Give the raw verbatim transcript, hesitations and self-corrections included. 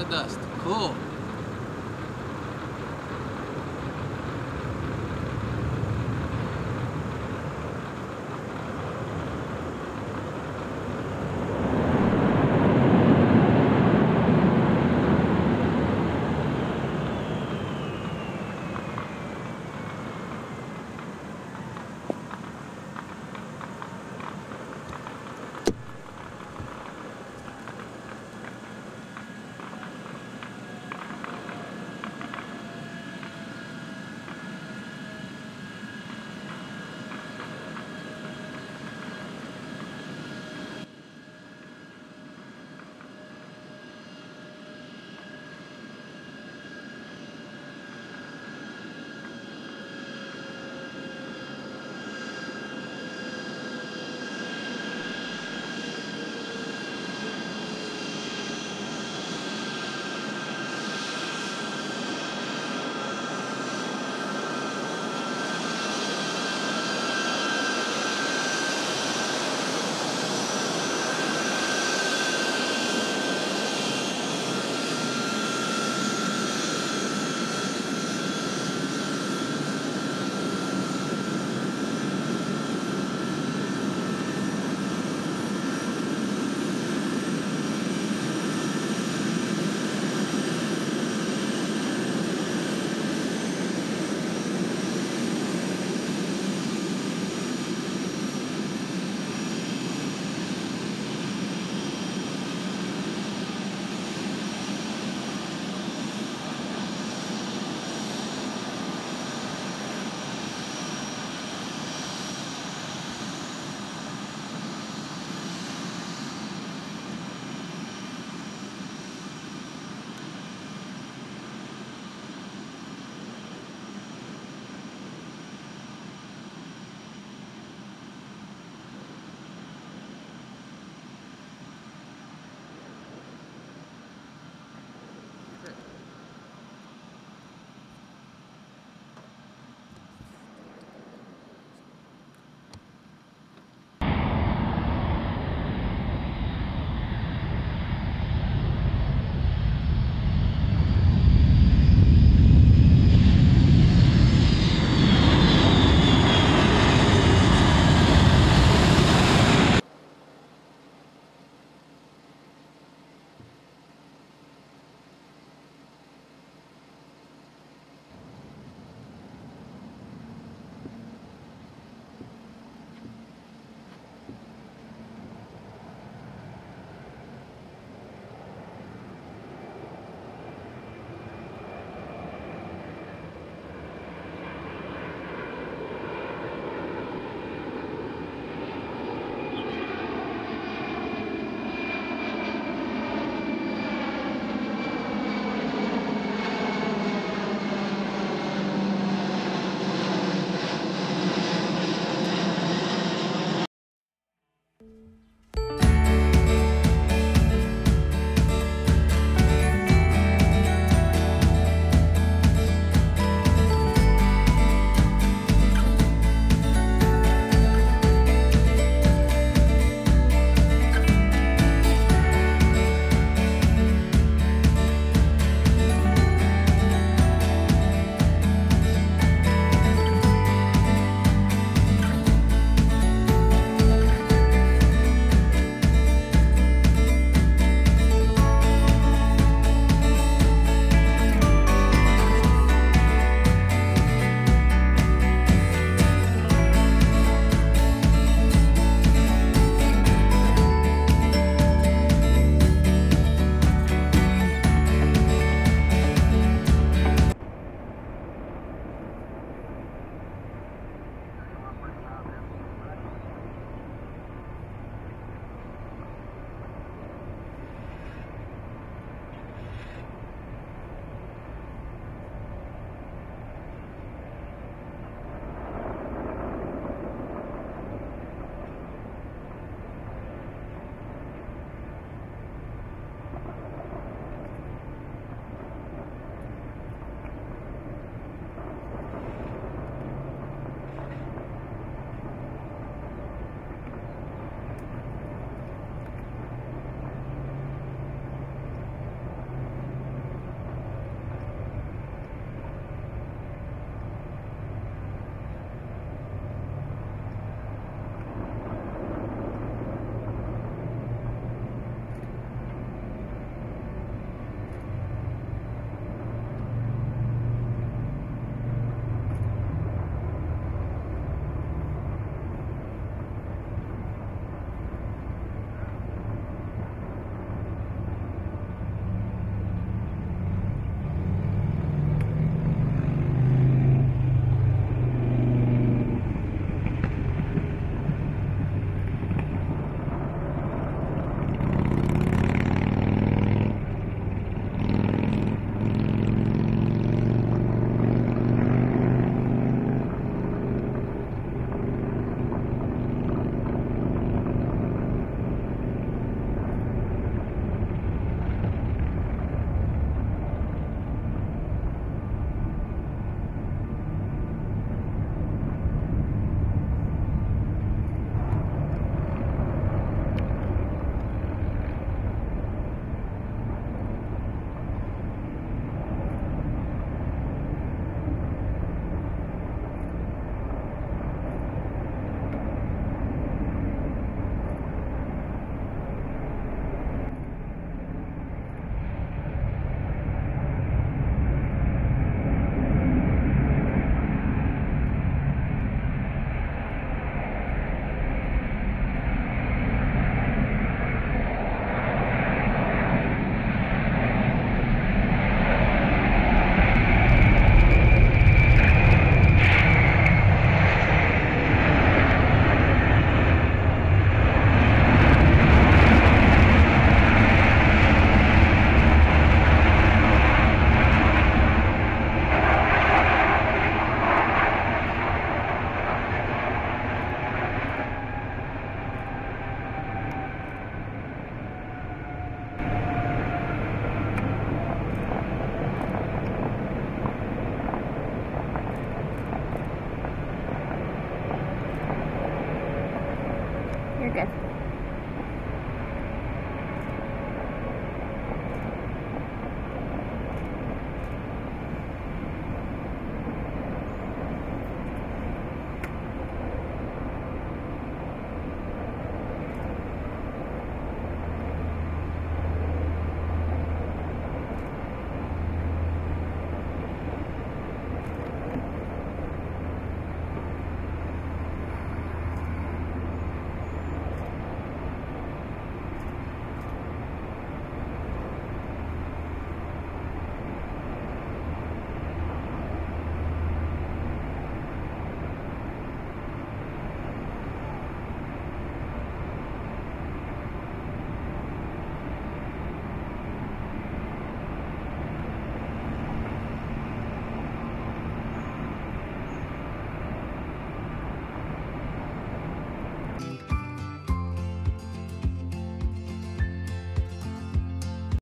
the dust. Cool.